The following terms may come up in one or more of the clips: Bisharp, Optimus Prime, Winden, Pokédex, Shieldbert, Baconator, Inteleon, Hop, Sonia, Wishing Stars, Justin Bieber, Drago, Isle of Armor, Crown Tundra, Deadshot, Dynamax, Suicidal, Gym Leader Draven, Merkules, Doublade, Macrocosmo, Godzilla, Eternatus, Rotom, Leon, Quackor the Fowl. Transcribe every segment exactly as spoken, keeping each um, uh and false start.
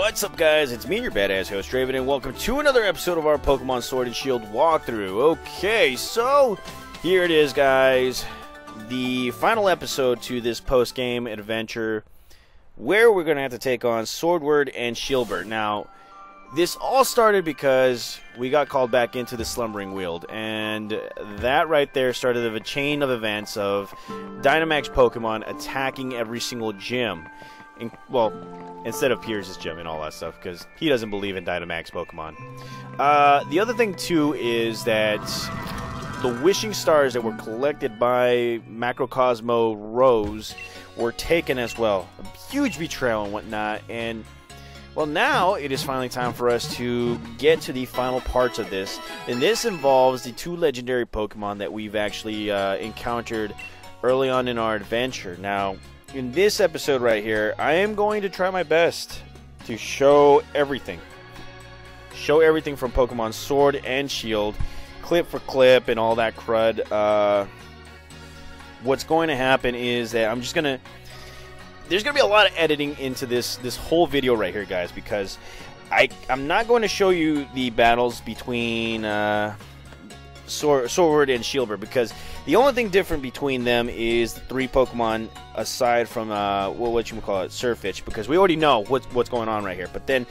What's up, guys? It's me, your badass host, Draven, and welcome to another episode of our Pokémon Sword and Shield walkthrough. Okay, so here it is, guys. The final episode to this post-game adventure where we're going to have to take on Swordward and Shieldbert. Now, this all started because we got called back into the Slumbering Weald, and that right there started a chain of events of Dynamax Pokémon attacking every single gym. In, well, instead of Pierce's gym and all that stuff, because he doesn't believe in Dynamax Pokemon. Uh, the other thing, too, is that the Wishing Stars that were collected by Macrocosmo Rose were taken as well. A huge betrayal and whatnot, and, well, now it is finally time for us to get to the final parts of this. And this involves the two legendary Pokemon that we've actually uh, encountered early on in our adventure. Now, in this episode right here, I am going to try my best to show everything. Show everything from Pokemon Sword and Shield, clip for clip and all that crud. Uh, what's going to happen is that I'm just going to... There's going to be a lot of editing into this, this whole video right here, guys, because I, I'm not going to show you the battles between uh, Sword, Sword and Shieldbert, because the only thing different between them is the three Pokemon aside from uh, well, what you call it, Sirfetch'd, because we already know what's what's going on right here. But then,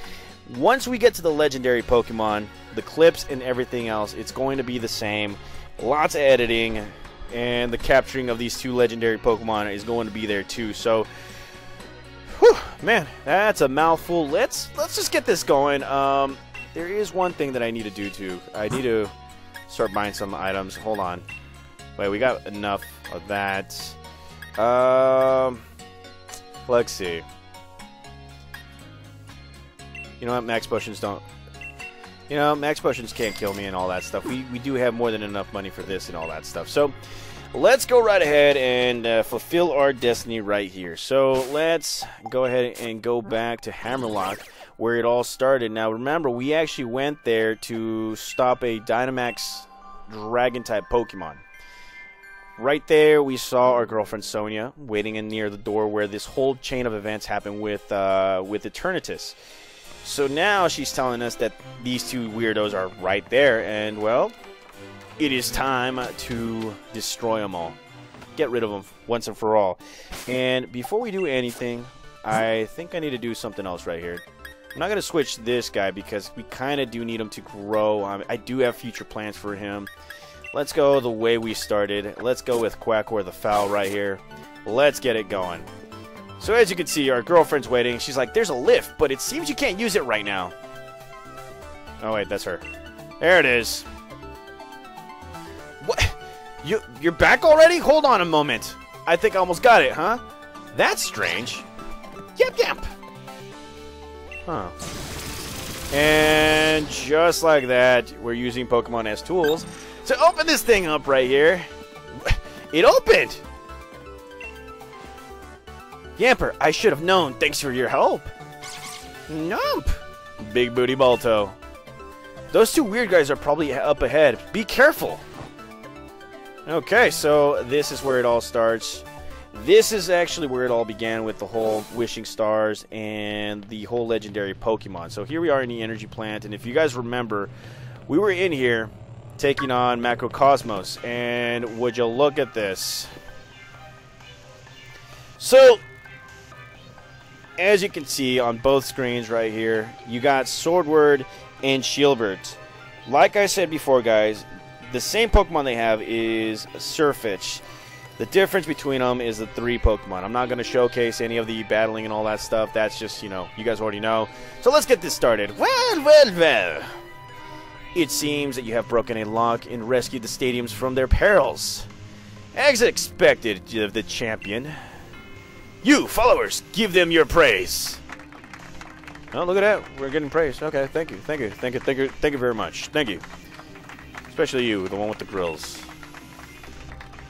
once we get to the legendary Pokemon, the clips and everything else, it's going to be the same. Lots of editing, and the capturing of these two legendary Pokemon is going to be there too. So, whew, man, that's a mouthful. Let's let's just get this going. Um, there is one thing that I need to do too. I need to start buying some items. Hold on. Wait, we got enough of that. Um, let's see. You know what? Max potions don't... You know, max potions can't kill me and all that stuff. We, we do have more than enough money for this and all that stuff. So, let's go right ahead and uh, fulfill our destiny right here. So, let's go ahead and go back to Hammerlock, where it all started. Now, remember, we actually went there to stop a Dynamax Dragon-type Pokemon. Right there, we saw our girlfriend Sonia waiting in near the door where this whole chain of events happened with uh, with Eternatus. So now she's telling us that these two weirdos are right there, and, well, it is time to destroy them all. Get rid of them once and for all. And before we do anything, I think I need to do something else right here. I'm not going to switch this guy because we kind of do need him to grow. I, I do have future plans for him. Let's go the way we started. Let's go with Quackor the Fowl right here. Let's get it going. So as you can see, our girlfriend's waiting. She's like, there's a lift, but it seems you can't use it right now. Oh, wait, that's her. There it is. What? You, you're back already? Hold on a moment. I think I almost got it, huh? That's strange. Yep, yep. Huh. And just like that, we're using Pokemon as tools to open this thing up right here. It opened! Yamper, I should have known. Thanks for your help. Nope. Big Booty Balto. Those two weird guys are probably up ahead. Be careful. Okay, so this is where it all starts. This is actually where it all began with the whole Wishing Stars and the whole legendary Pokemon. So here we are in the energy plant, and if you guys remember, we were in here taking on Macrocosmos, and would you look at this. So, as you can see on both screens right here, you got Swordward and Shieldbert. Like I said before, guys, the same Pokemon they have is Sirfetch'd. The difference between them is the three Pokemon. I'm not going to showcase any of the battling and all that stuff. That's just, you know, you guys already know. So let's get this started. Well, well, well. It seems that you have broken a lock and rescued the stadiums from their perils. As expected of the champion. You, followers, give them your praise. Oh, look at that. We're getting praise. Okay, thank you, thank you, thank you, thank you, thank you very much. Thank you. Especially you, the one with the grills.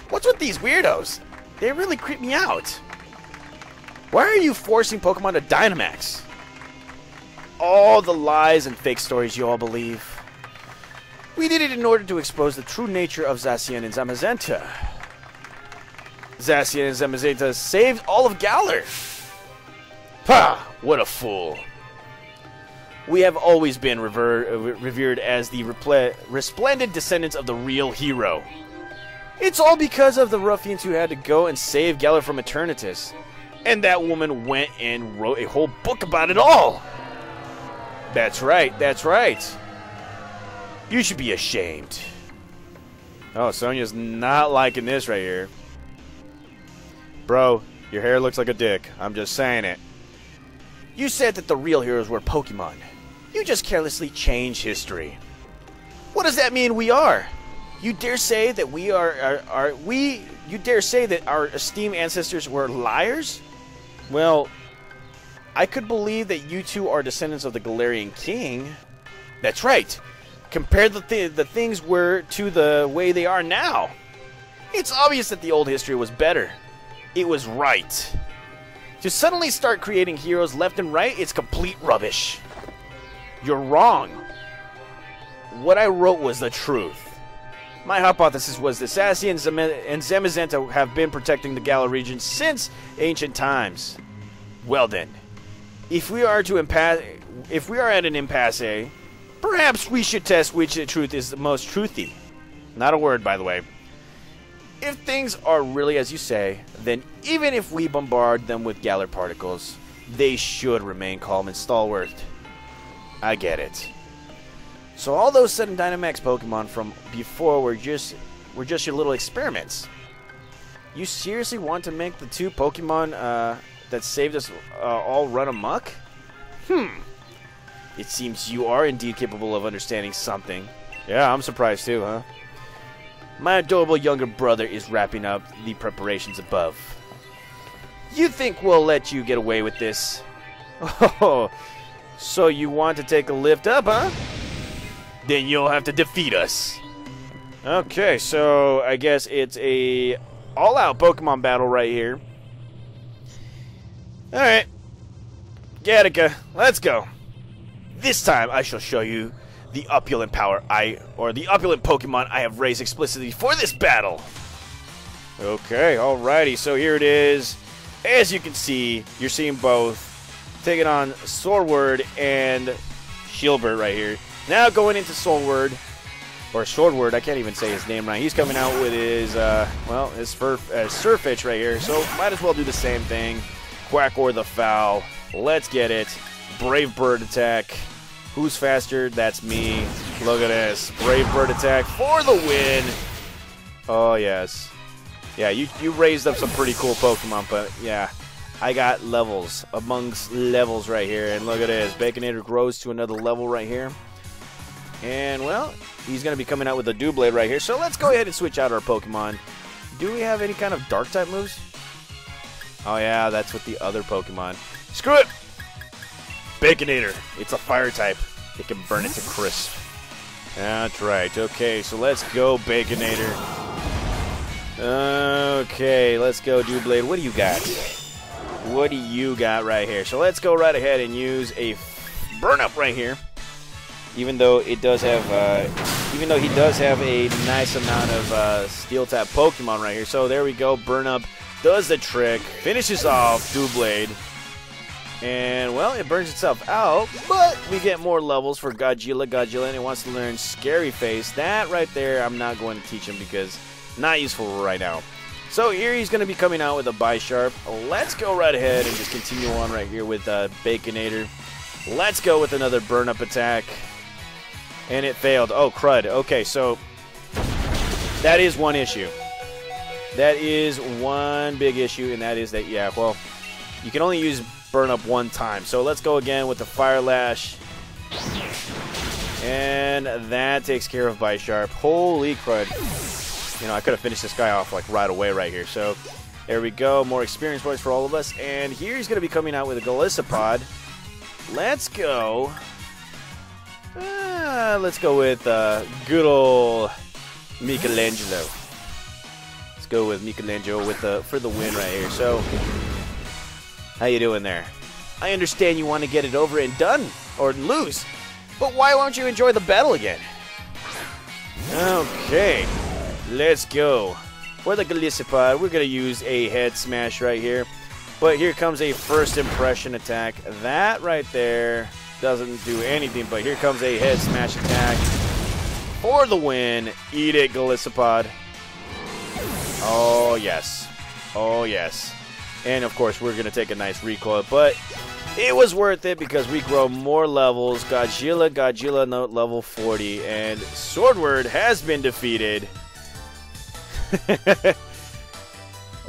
What's with these weirdos? They really creep me out. Why are you forcing Pokemon to Dynamax? All the lies and fake stories you all believe. We did it in order to expose the true nature of Zacian and Zamazenta. Zacian and Zamazenta saved all of Galar. Pah! What a fool. we have always been rever revered as the resplendent descendants of the real hero. It's all because of the ruffians who had to go and save Galar from Eternatus. And that woman went and wrote a whole book about it all. That's right, that's right. You should be ashamed. Oh, Sonia's not liking this right here. Bro, your hair looks like a dick. I'm just saying it. You said that the real heroes were Pokemon. You just carelessly changed history. What does that mean we are? You dare say that we are, are, are we? You dare say that our esteemed ancestors were liars? Well, I could believe that you two are descendants of the Galarian king. That's right. Compare the th the things were to the way they are now. It's obvious that the old history was better. It was right. To suddenly start creating heroes left and right, it's complete rubbish. You're wrong. What I wrote was the truth. My hypothesis was that Zacian and Zamazenta have been protecting the Galar region since ancient times. Well then, if we are to impasse, if we are at an impasse, perhaps we should test which truth is the most truthy. Not a word, by the way. If things are really as you say, then even if we bombard them with Galar particles, they should remain calm and stalwart. I get it. So all those sudden Dynamax Pokemon from before were just were just your little experiments. You seriously want to make the two Pokemon uh, that saved us uh, all run amok? Hmm. It seems you are indeed capable of understanding something. Yeah, I'm surprised too, huh? My adorable younger brother is wrapping up the preparations above. You think we'll let you get away with this? Oh, so you want to take a lift up, huh? Then you'll have to defeat us. Okay, so I guess it's a all-out Pokemon battle right here. Alright. Gattaca, let's go. This time I shall show you the opulent power I, or the opulent Pokemon I have raised explicitly for this battle. Okay, alrighty, so here it is. As you can see, you're seeing both. Taking on Swordward and Shieldbert right here. Now going into Swordward, or Swordward, I can't even say his name right. He's coming out with his, uh, well, his uh, Sirfetch'd right here, so might as well do the same thing. Quackor the Fowl, let's get it. Brave Bird attack. Who's faster? That's me. Look at this. Brave Bird attack for the win. Oh, yes. Yeah, you, you raised up some pretty cool Pokemon, but yeah. I got levels amongst levels right here. And look at this. Baconator grows to another level right here. And, well, he's going to be coming out with a Doublade right here. So let's go ahead and switch out our Pokemon. Do we have any kind of Dark-type moves? Oh, yeah, that's with the other Pokemon. Screw it. Baconator. It's a fire type. It can burn it to crisp. That's right. Okay, so let's go, Baconator. Okay, let's go, Doublade. What do you got? What do you got right here? So let's go right ahead and use a burn up right here. Even though it does have, uh, even though he does have a nice amount of uh, Steel type Pokemon right here. So there we go. Burn up does the trick. Finishes off Doublade. And, well, it burns itself out, but we get more levels for Godzilla. Godzilla, and it wants to learn Scary Face. That right there, I'm not going to teach him because not useful right now. So here he's going to be coming out with a Bisharp. Let's go right ahead and just continue on right here with uh, Baconator. Let's go with another burn-up attack. And it failed. Oh, crud. Okay, so that is one issue. That is one big issue, and that is that, yeah, well, you can only use burn up one time. So let's go again with the Fire Lash. And that takes care of Bisharp. Holy crud. You know, I could have finished this guy off like right away right here. So there we go. More experience points for all of us. And here he's going to be coming out with a Golisopod. Let's go. Uh, let's go with uh, good old Michelangelo. Let's go with Michelangelo with the, for the win right here. So... how you doing there? I understand you want to get it over and done, or lose, but why won't you enjoy the battle again? Okay, let's go. For the Golisopod, we're going to use a head smash right here, but here comes a first impression attack. That right there doesn't do anything, but here comes a head smash attack for the win. Eat it, Golisopod. Oh, yes. Oh, yes. And, of course, we're going to take a nice recoil, but it was worth it because we grow more levels. Godzilla, Godzilla, no, level forty, and Swordward has been defeated.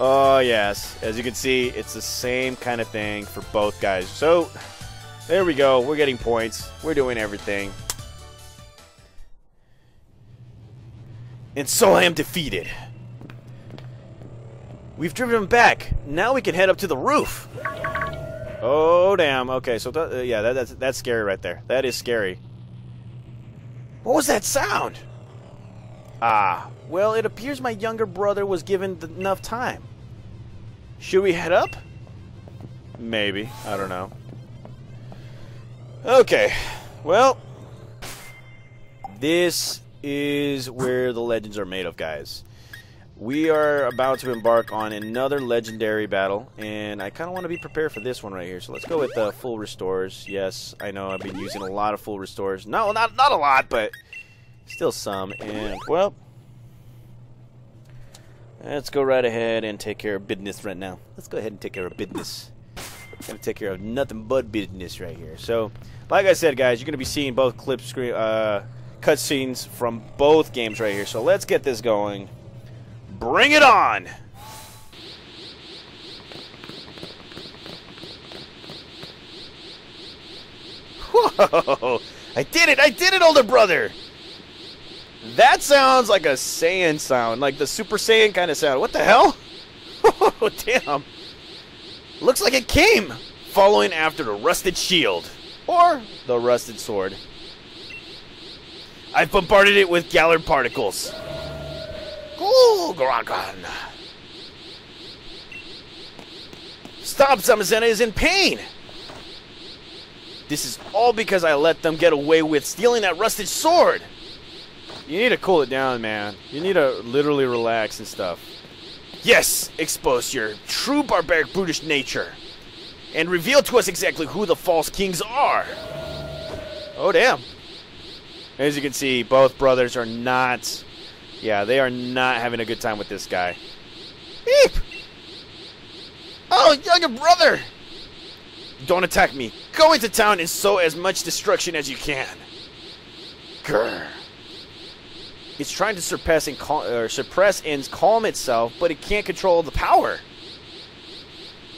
Oh, yes. As you can see, it's the same kind of thing for both guys. So, there we go. We're getting points. We're doing everything. And so I am defeated. We've driven him back. Now we can head up to the roof. Oh, damn. Okay, so, th uh, yeah, that, that's, that's scary right there. That is scary. What was that sound? Ah, well, it appears my younger brother was given enough time. Should we head up? Maybe. I don't know. Okay. Well, this is where the legends are made of, guys. We are about to embark on another legendary battle, and I kind of want to be prepared for this one right here. So let's go with the uh, full restores. Yes, I know I've been using a lot of full restores. No, not not a lot, but still some. And well, let's go right ahead and take care of business right now. Let's go ahead and take care of business. Gonna take care of nothing but business right here. So, like I said, guys, you're gonna be seeing both clip screen uh, cutscenes from both games right here. So let's get this going. Bring it on! Whoa! I did it! I did it, older brother! That sounds like a Saiyan sound, like the Super Saiyan kind of sound. What the hell? Oh, damn. Looks like it came, following after the rusted shield, or the rusted sword. I've bombarded it with Galar particles. Ooh, Grogon. Stop, Zamazenta is in pain. This is all because I let them get away with stealing that rusted sword. You need to cool it down, man. You need to literally relax and stuff. Yes, expose your true barbaric brutish nature. And reveal to us exactly who the false kings are. Oh, damn. As you can see, both brothers are not... Yeah, they are not having a good time with this guy. Beep! Oh, younger brother! Don't attack me. Go into town and sow as much destruction as you can. Grr. It's trying to surpass and cal or suppress and calm itself, but it can't control the power.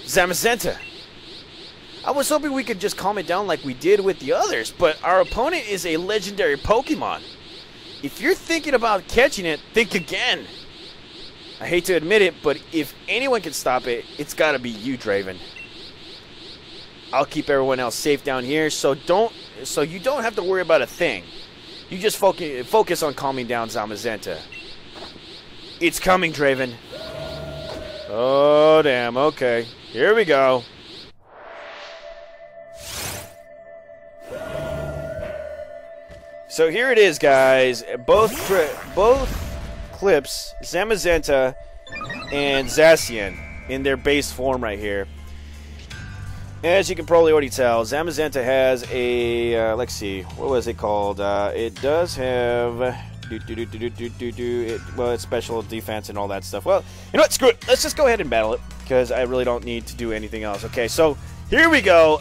Zamazenta. I was hoping we could just calm it down like we did with the others, but our opponent is a legendary Pokemon. If you're thinking about catching it, think again. I hate to admit it, but if anyone can stop it, it's gotta be you, Draven. I'll keep everyone else safe down here, so don't, so you don't have to worry about a thing. You just focus, focus on calming down Zamazenta. It's coming, Draven. Oh, damn, okay. Here we go. So here it is, guys. Both tri both clips, Zamazenta and Zacian, in their base form right here. As you can probably already tell, Zamazenta has a uh, let's see, what was it called? Uh, it does have do do do do do do do. It, well, it's special defense and all that stuff. Well, you know what? Screw it. Let's just go ahead and battle it because I really don't need to do anything else. Okay, so here we go.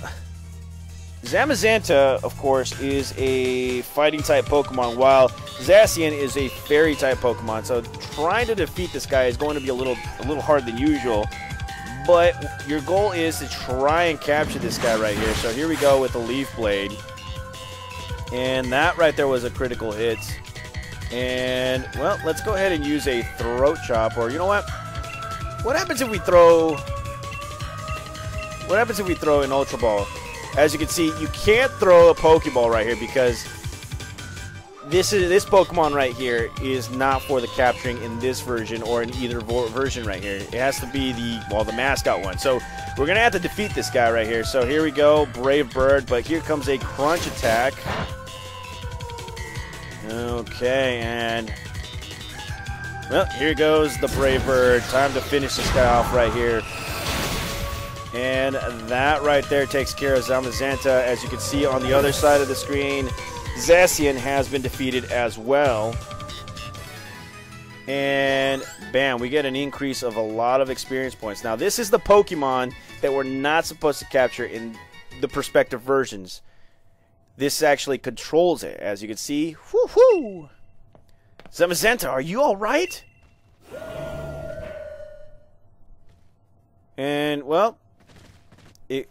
Zamazenta, of course, is a fighting-type Pokemon, while Zacian is a fairy-type Pokemon. So trying to defeat this guy is going to be a little a little harder than usual. But your goal is to try and capture this guy right here. So here we go with the Leaf Blade. And that right there was a critical hit. And, well, let's go ahead and use a Throat Chop. Or, you know what? What happens if we throw... What happens if we throw an Ultra Ball? As you can see, you can't throw a Pokeball right here because this is this Pokemon right here is not for the capturing in this version or in either version right here. It has to be the, well, the mascot one. So we're going to have to defeat this guy right here. So here we go, Brave Bird, but here comes a Crunch attack. Okay, and... Well, here goes the Brave Bird. Time to finish this guy off right here. And that right there takes care of Zamazenta. As you can see on the other side of the screen, Zacian has been defeated as well. And bam, we get an increase of a lot of experience points. Now, this is the Pokemon that we're not supposed to capture in the prospective versions. This actually controls it, as you can see. Woohoo! Zamazenta, are you alright? And, well, it,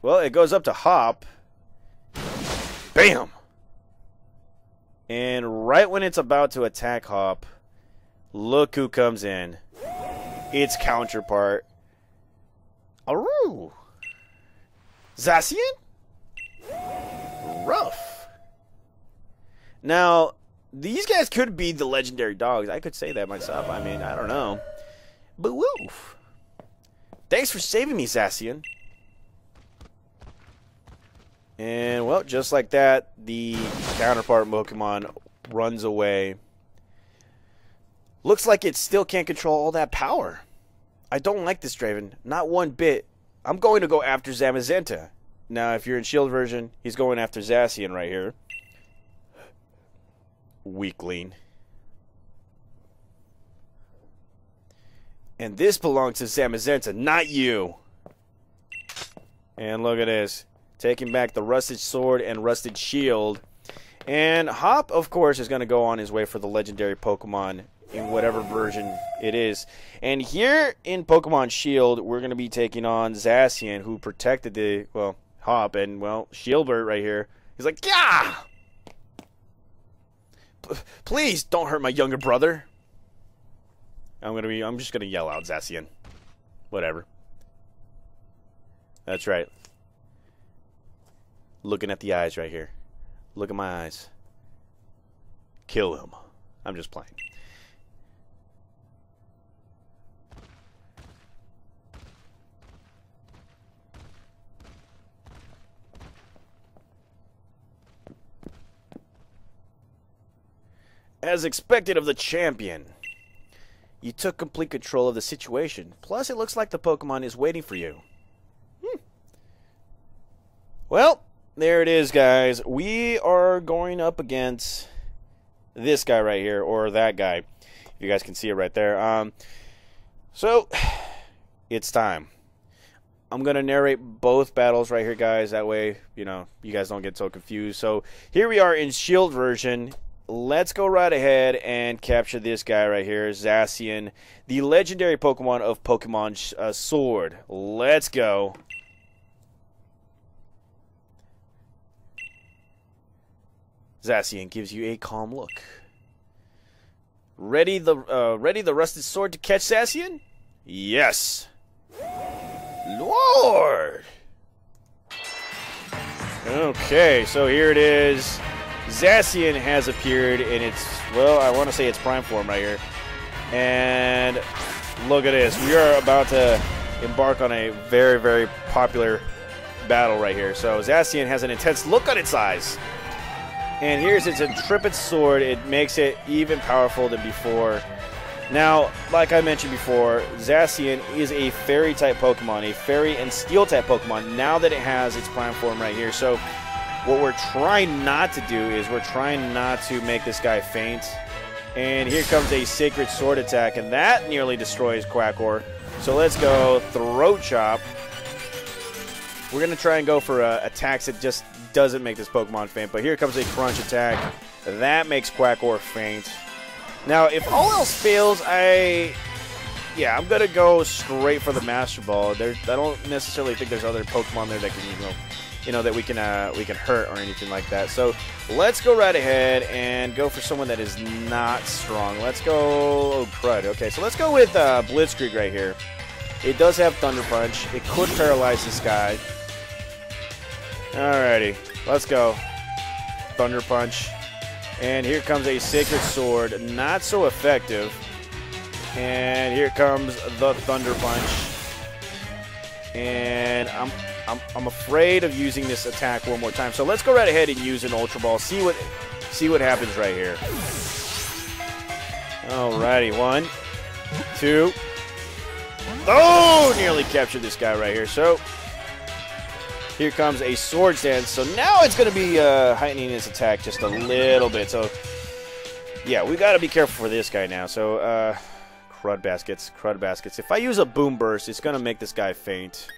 well, it goes up to Hop. Bam! And right when it's about to attack Hop, look who comes in. Its counterpart. Aroo! Zacian? Rough. Now, these guys could be the legendary dogs. I could say that myself. I mean, I don't know. But woof. Thanks for saving me, Zacian. And, well, just like that, the counterpart Pokemon runs away. Looks like it still can't control all that power. I don't like this, Draven. Not one bit. I'm going to go after Zamazenta. Now, if you're in Shield version, he's going after Zacian right here. Weakling. And this belongs to Zamazenta, not you. And look at this. Taking back the Rusted Sword and Rusted Shield. And Hop, of course, is going to go on his way for the legendary Pokemon in whatever version it is. And here in Pokemon Shield, we're going to be taking on Zacian, who protected the, well, Hop, and, well, Shieldbert right here. He's like, yeah! P please don't hurt my younger brother. I'm going to be, I'm just going to yell out Zacian. Whatever. That's right. Looking at the eyes right here. Look at my eyes. Kill him. I'm just playing. As expected of the champion, you took complete control of the situation. Plus, it looks like the Pokemon is waiting for you. Hmm. Well, there it is, guys. We are going up against this guy right here, or that guy. If you guys can see it right there. Um, so, it's time. I'm going to narrate both battles right here, guys. That way, you know, you guys don't get so confused. So, here we are in Shield version. Let's go right ahead and capture this guy right here, Zacian, the legendary Pokemon of Pokemon uh, Sword. Let's go. Zacian gives you a calm look. Ready the uh, ready the Rusted Sword to catch Zacian? Yes. Lord. Okay, so here it is. Zacian has appeared in its, well, I want to say its prime form right here. And look at this. We are about to embark on a very, very popular battle right here. So Zacian has an intense look on its eyes. And here's its intrepid sword. It makes it even powerful than before. Now, like I mentioned before, Zacian is a fairy-type Pokemon, a fairy and steel-type Pokemon, now that it has its prime form right here. So what we're trying not to do is we're trying not to make this guy faint. And here comes a Sacred Sword attack, and that nearly destroys Quackor. So let's go Throat Chop. We're going to try and go for uh, attacks that just doesn't make this Pokemon faint. But here comes a Crunch attack. That makes Quackor faint. Now, if all else fails, I... yeah, I'm going to go straight for the Master Ball. There, I don't necessarily think there's other Pokemon there that can, you know... you know, that we can uh, we can hurt or anything like that. So let's go right ahead and go for someone that is not strong. Let's go... oh, crud. Okay, so let's go with uh, Blitzkrieg right here. It does have Thunder Punch. It could paralyze this guy. Alrighty. Let's go. Thunder Punch. And here comes a Sacred Sword. Not so effective. And here comes the Thunder Punch. And I'm... I'm, I'm afraid of using this attack one more time. So let's go right ahead and use an Ultra Ball. See what see what happens right here. Alrighty, one, two, Oh, nearly captured this guy right here. So here comes a Sword Dance. So now it's going to be uh, heightening his attack just a little bit. So yeah, we got to be careful for this guy now. So uh, crud baskets, crud baskets. If I use a Boom Burst, it's going to make this guy faint.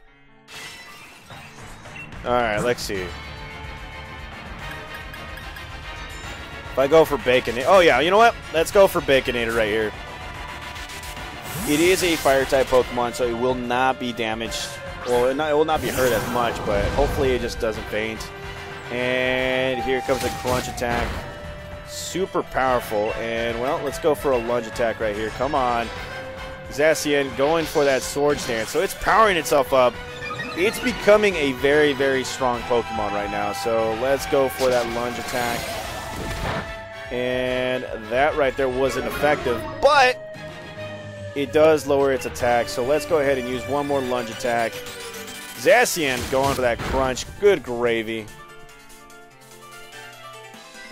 All right, let's see. If I go for Baconator, oh yeah, you know what? Let's go for Baconator right here. It is a Fire-type Pokemon, so it will not be damaged. Well, it, not, it will not be hurt as much, but hopefully it just doesn't faint. And here comes a Crunch attack. Super powerful, and well, let's go for a Lunge attack right here. Come on. Zacian going for that Sword Stance, so it's powering itself up. It's becoming a very, very strong Pokemon right now, so let's go for that Lunge attack. And that right there wasn't effective, but it does lower its attack. So let's go ahead and use one more Lunge attack. Zacian going for that Crunch. Good gravy.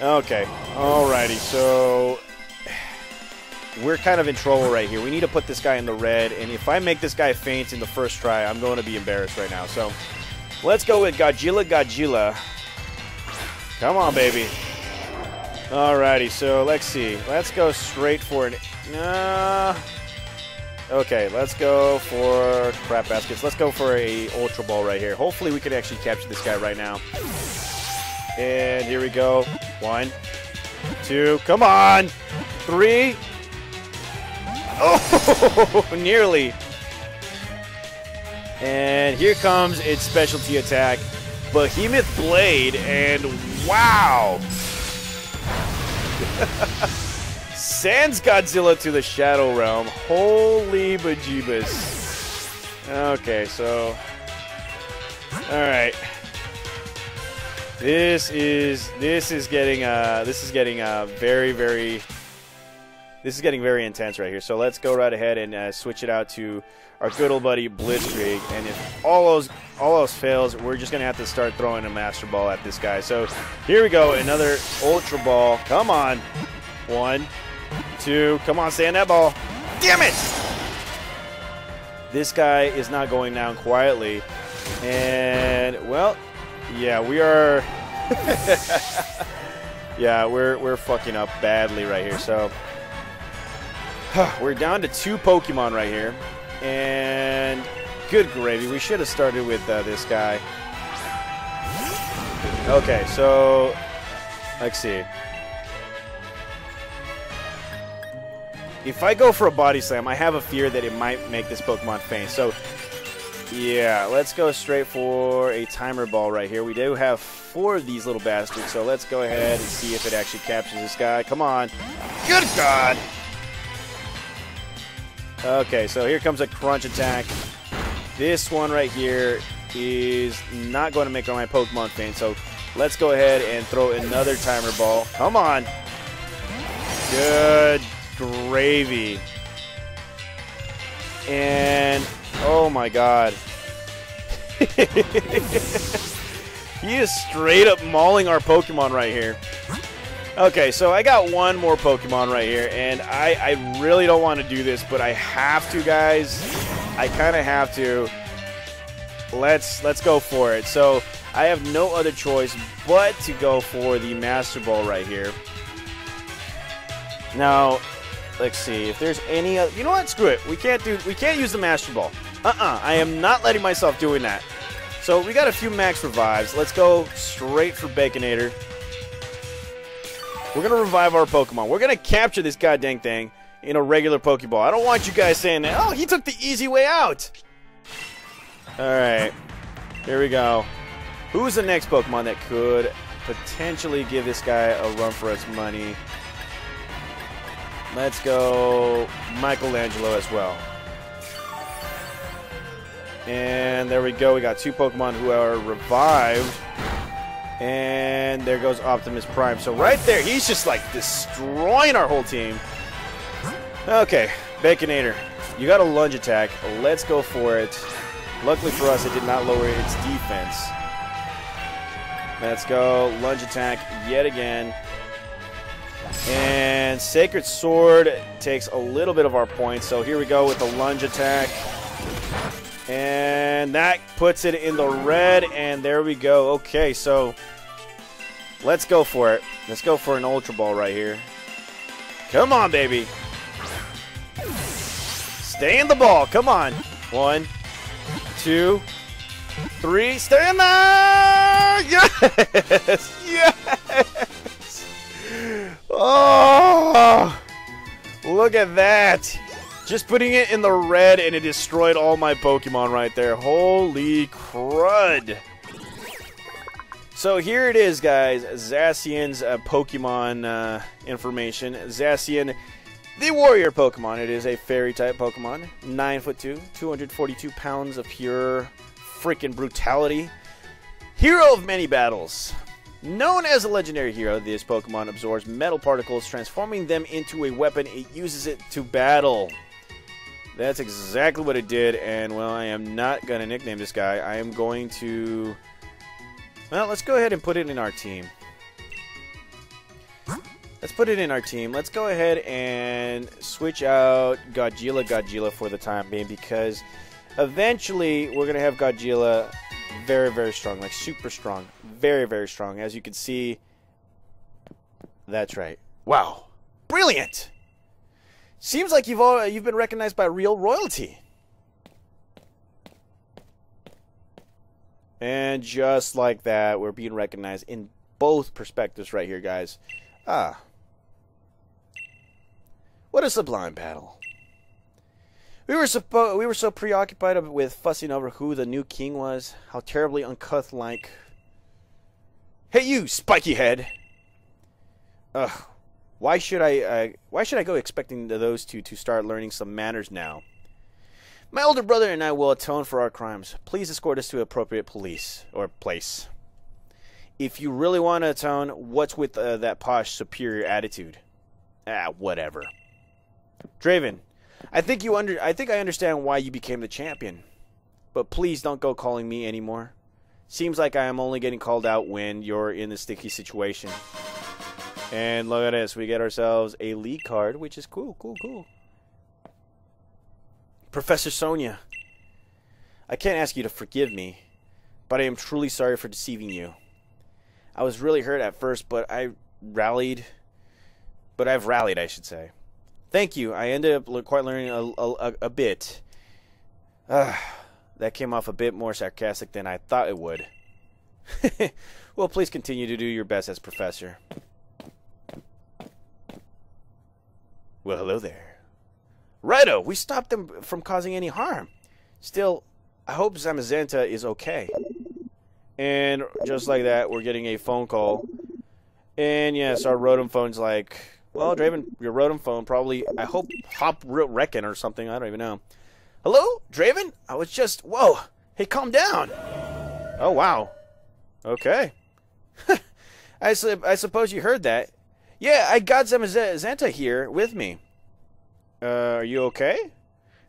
Okay. Alrighty. So we're kind of in trouble right here. We need to put this guy in the red. And if I make this guy faint in the first try, I'm going to be embarrassed right now. So let's go with Godzilla, Godzilla. Come on, baby. Alrighty, so let's see. Let's go straight for an... Uh, okay, let's go for crap baskets. Let's go for a Ultra Ball right here. Hopefully we can actually capture this guy right now. And here we go. One, two, come on! Three! Oh, nearly! And here comes its specialty attack, Behemoth Blade, and wow! Sends Godzilla to the Shadow Realm. Holy bejeebus. Okay, so... Alright. This is... This is getting, uh... This is getting, uh... very, very... This is getting very intense right here. So let's go right ahead and uh, switch it out to our good old buddy Blitzkrieg. And if all else, all else fails, we're just going to have to start throwing a Master Ball at this guy. So here we go. Another Ultra Ball. Come on. One, two. Come on, stand that ball. Damn it! This guy is not going down quietly. And, well, yeah, we are... yeah, we're, we're fucking up badly right here. So... We're down to two Pokemon right here, and good gravy, we should have started with uh, this guy. Okay, so let's see. If I go for a Body Slam, I have a fear that it might make this Pokemon faint. So yeah, let's go straight for a Timer Ball right here. We do have four of these little bastards, so let's go ahead and see if it actually captures this guy. Come on. Good God! Okay, so here comes a Crunch attack. This one right here is not going to make my Pokemon faint, so let's go ahead and throw another Timer Ball. Come on. Good gravy. And, oh my God. He is straight up mauling our Pokemon right here. Okay, so I got one more Pokemon right here, and I, I really don't want to do this, but I have to, guys. I kind of have to. Let's let's go for it. So I have no other choice but to go for the Master Ball right here. Now, let's see if there's any other. You know what? Screw it. We can't do. We can't use the Master Ball. Uh-uh. I am not letting myself doing that. So we got a few max revives. Let's go straight for Baconator. We're going to revive our Pokemon. We're going to capture this goddamn thing in a regular Pokeball. I don't want you guys saying that. Oh, he took the easy way out. All right. Here we go. Who's the next Pokemon that could potentially give this guy a run for its money? Let's go Michelangelo as well. And there we go. We got two Pokemon who are revived. And there goes Optimus Prime. So right there, he's just like destroying our whole team. Okay, Baconator, you got a Lunge attack. Let's go for it. Luckily for us, it did not lower its defense. Let's go. Lunge attack yet again. And Sacred Sword takes a little bit of our points. So here we go with the Lunge attack. And that puts it in the red, and there we go. Okay, so let's go for it. Let's go for an Ultra Ball right here. Come on, baby. Stay in the ball. Come on. One, two, three. Stay in there. Yes. Yes. Oh, look at that. Just putting it in the red, and it destroyed all my Pokemon right there. Holy crud. So here it is, guys. Zacian's uh, Pokemon uh, information. Zacian, the warrior Pokemon. It is a fairy type Pokemon. nine foot two, two hundred forty-two pounds of pure freaking brutality. Hero of many battles. Known as a legendary hero, this Pokemon absorbs metal particles, transforming them into a weapon. It uses it to battle. That's exactly what it did, and, well, I am not going to nickname this guy. I am going to... Well, let's go ahead and put it in our team. Let's put it in our team. Let's go ahead and switch out Godzilla Godzilla for the time being, because eventually we're going to have Godzilla... very, very strong, like super strong. Very, very strong. As you can see, that's right. Wow. Brilliant. Seems like you've all, you've been recognized by real royalty. And just like that, we're being recognized in both perspectives right here, guys. Ah. What a sublime battle. We were, suppo we were so preoccupied with fussing over who the new king was. How terribly uncuth-like. Hey, you spiky head! Ugh. Why should I? Uh, why should I go expecting those two to start learning some manners now? My older brother and I will atone for our crimes. Please escort us to appropriate police or place. If you really want to atone, what's with uh, that posh superior attitude? Ah, whatever. Draven. I think you under I think I understand why you became the champion. But please don't go calling me anymore. Seems like I am only getting called out when you're in the sticky situation. And look at this, we get ourselves a league card, which is cool, cool, cool. Professor Sonia, I can't ask you to forgive me, but I am truly sorry for deceiving you. I was really hurt at first, but I rallied but I've rallied, I should say. Thank you. I ended up quite learning a, a, a bit. Uh, that came off a bit more sarcastic than I thought it would. Well, please continue to do your best as professor. Well, hello there. Righto, we stopped them from causing any harm. Still, I hope Zamazenta is okay. And just like that, we're getting a phone call. And yes, our Rotom phone's like... Well, Draven, your Rotom phone probably, I hope, Hop Reckon or something. I don't even know. Hello, Draven? I was just, whoa. Hey, calm down. Oh, wow. Okay. I, su I suppose you heard that. Yeah, I got Zamazenta here with me. Uh, are you okay?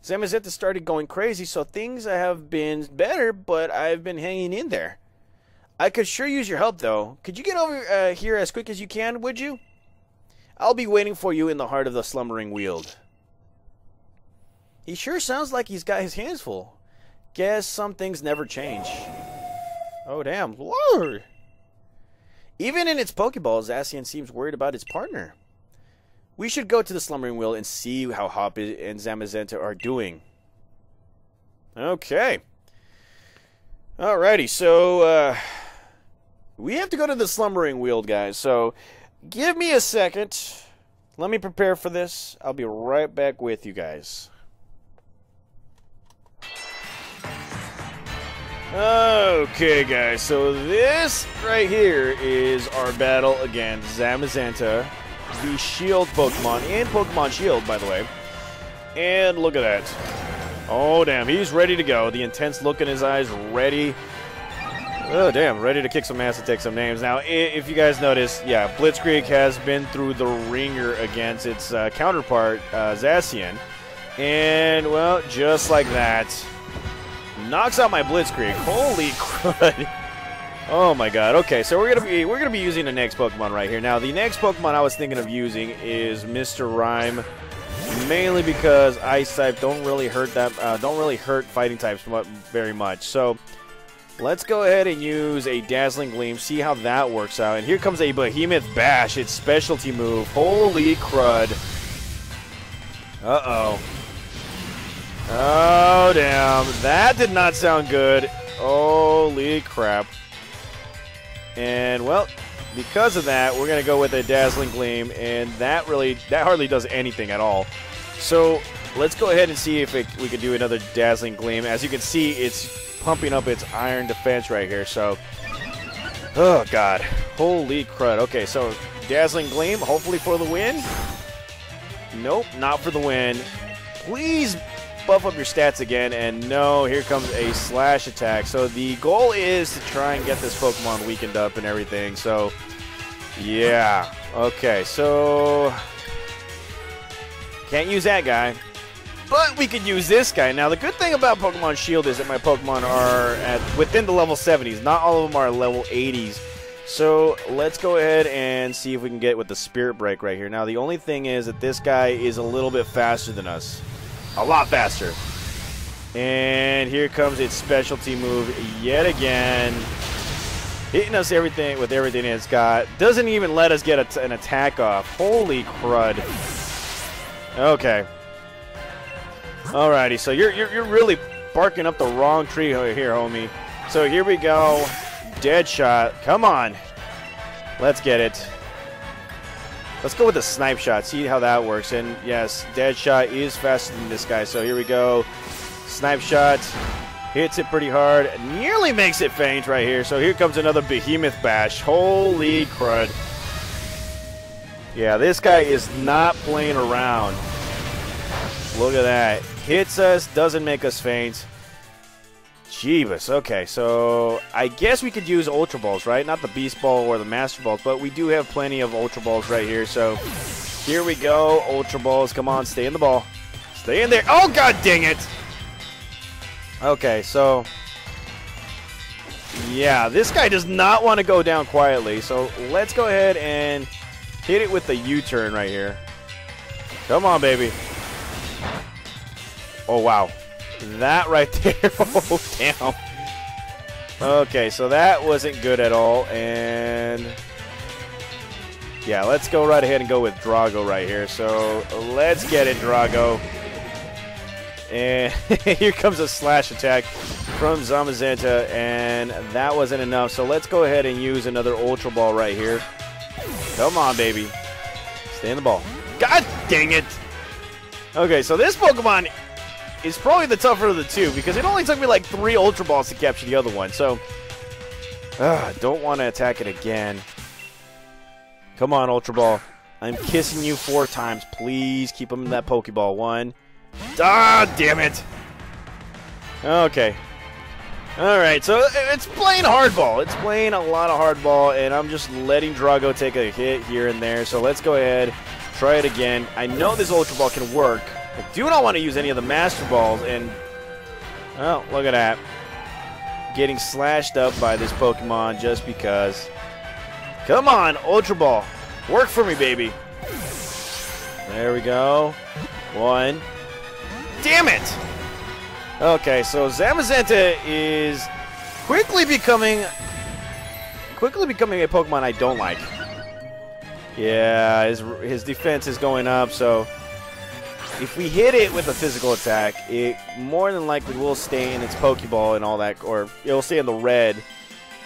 Zamazenta started going crazy, so things have been better, but I've been hanging in there. I could sure use your help, though. Could you get over uh, here as quick as you can, would you? I'll be waiting for you in the heart of the Slumbering Weald. He sure sounds like he's got his hands full. Guess some things never change. Oh, damn. Lord. Even in its Pokeballs, Zacian seems worried about his partner. We should go to the Slumbering Weald and see how Hop and Zamazenta are doing. Okay. Alrighty, so... Uh, we have to go to the Slumbering Weald, guys, so... Give me a second. Let me prepare for this. I'll be right back with you guys. Okay, guys. So this right here is our battle against Zamazenta, the Shield Pokemon, and Pokemon Shield, by the way. And look at that. Oh, damn. He's ready to go. The intense look in his eyes, ready. Oh, damn, ready to kick some ass and take some names. Now, if you guys notice, yeah, Blitzkrieg has been through the ringer against its uh, counterpart, uh, Zacian. And, well, just like that, knocks out my Blitzkrieg. Holy crud. Oh, my God. Okay, so we're going to be we're gonna be using the next Pokemon right here. Now, the next Pokemon I was thinking of using is Mister Rhyme. mainly because Ice type don't really hurt that uh, don't really hurt Fighting types very much. So let's go ahead and use a Dazzling Gleam, see how that works out. And here comes a Behemoth Bash, its specialty move. Holy crud! Uh oh. Oh damn! That did not sound good. Holy crap! And well, because of that, we're gonna go with a Dazzling Gleam, and that really, that hardly does anything at all. So let's go ahead and see if it, we can do another Dazzling Gleam. As you can see, it's pumping up its Iron Defense right here. So, oh god, holy crud! Okay, so Dazzling Gleam, hopefully for the win. Nope, not for the win. Please buff up your stats again, and no, here comes a Slash attack. So the goal is to try and get this Pokemon weakened up and everything, so yeah. Okay, so can't use that guy, but we could use this guy. Now the good thing about Pokemon Shield is that my Pokemon are at within the level seventies, not all of them are level eighties. So let's go ahead and see if we can get with the Spirit Break right here. Now the only thing is that this guy is a little bit faster than us. A lot faster. And here comes its specialty move yet again. Hitting us everything with everything it's got. Doesn't even let us get a, an attack off. Holy crud. Okay. Alrighty, so you're, you're, you're really barking up the wrong tree here, homie. So here we go. Deadshot. Come on. Let's get it. Let's go with the Snipe Shot, see how that works. And yes, Deadshot is faster than this guy, so here we go. Snipe Shot, hits it pretty hard, nearly makes it faint right here. So here comes another Behemoth Bash, holy crud. Yeah, this guy is not playing around. Look at that, hits us, doesn't make us faint. Jeebus, okay, so I guess we could use Ultra Balls, right? Not the Beast Ball or the Master Balls, but we do have plenty of Ultra Balls right here, so here we go, Ultra Balls, come on, stay in the ball. Stay in there, oh god dang it! Okay, so, yeah, this guy does not want to go down quietly, so let's go ahead and hit it with the U-turn right here. Come on, baby. Oh, wow. That right there. Oh, damn. Okay, so that wasn't good at all. And yeah, let's go right ahead and go with Drago right here. So let's get it, Drago. And here comes a Slash attack from Zamazenta, and that wasn't enough. So let's go ahead and use another Ultra Ball right here. Come on, baby. Stay in the ball. God dang it. Okay, so this Pokemon, it's probably the tougher of the two, because it only took me like three Ultra Balls to capture the other one, so uh, don't want to attack it again. Come on, Ultra Ball. I'm kissing you four times. Please keep him in that Pokeball. One. Ah, damn it. Okay. Alright, so it's playing hardball. It's playing a lot of hardball, and I'm just letting Drago take a hit here and there, so let's go ahead, try it again. I know this Ultra Ball can work. I do not want to use any of the Master Balls, and oh, look at that. Getting slashed up by this Pokemon just because. Come on, Ultra Ball. Work for me, baby. There we go. One. Damn it! Okay, so Zamazenta is quickly becoming quickly becoming a Pokemon I don't like. Yeah, his, his defense is going up, so if we hit it with a physical attack, it more than likely will stay in its Pokeball and all that, or it'll stay in the red.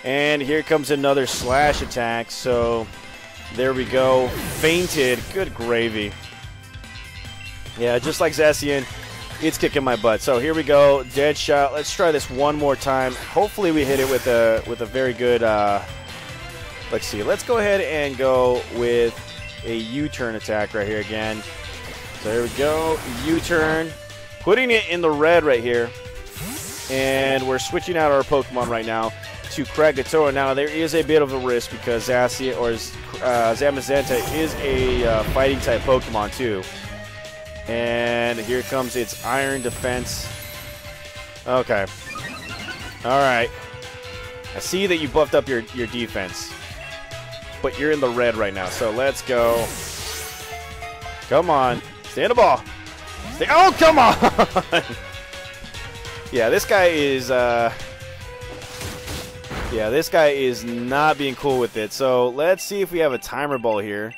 And here comes another Slash attack, so there we go. Fainted. Good gravy. Yeah, just like Zacian, it's kicking my butt. So here we go. Deadshot. Let's try this one more time. Hopefully we hit it with a, with a very good, uh, let's see. Let's go ahead and go with a U-turn attack right here again. So here we go, U-turn, putting it in the red right here, and we're switching out our Pokemon right now to Kragatoa. Now there is a bit of a risk because Zacian, or uh, Zamazenta is a uh, Fighting type Pokemon too, and here comes its Iron Defense. Okay, all right. I see that you buffed up your your defense, but you're in the red right now. So let's go. Come on. Stay in the ball. They oh, come on! Yeah, this guy is, uh... yeah, this guy is not being cool with it. So let's see if we have a timer ball here.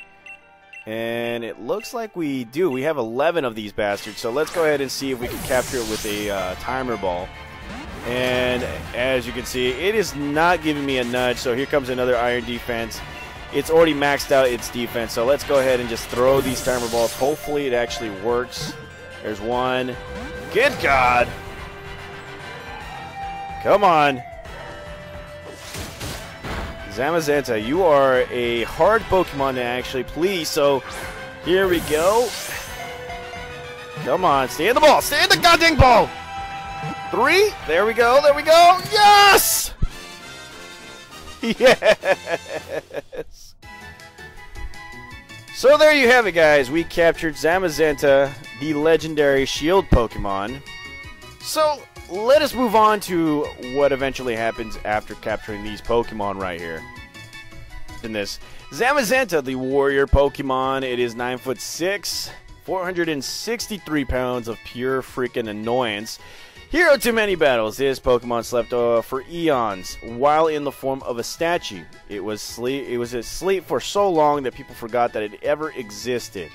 And it looks like we do. We have eleven of these bastards. So let's go ahead and see if we can capture it with a uh, timer ball. And as you can see, it is not giving me a nudge. So here comes another iron defense. It's already maxed out its defense. So let's go ahead and just throw these timer balls. Hopefully it actually works. There's one. Good God. Come on. Zamazenta, you are a hard Pokemon to actually please. So here we go. Come on. Stay in the ball. Stay in the goddamn ball. Three. There we go. There we go. Yes. Yes. So there you have it, guys. We captured Zamazenta, the legendary shield Pokemon. So let us move on to what eventually happens after capturing these Pokemon right here. In this Zamazenta, the warrior Pokemon, it is nine foot six, four hundred sixty-three pounds of pure freaking annoyance. Hero to many battles, this Pokemon slept uh, for eons while in the form of a statue. It was sleep. It was asleep for so long that people forgot that it ever existed.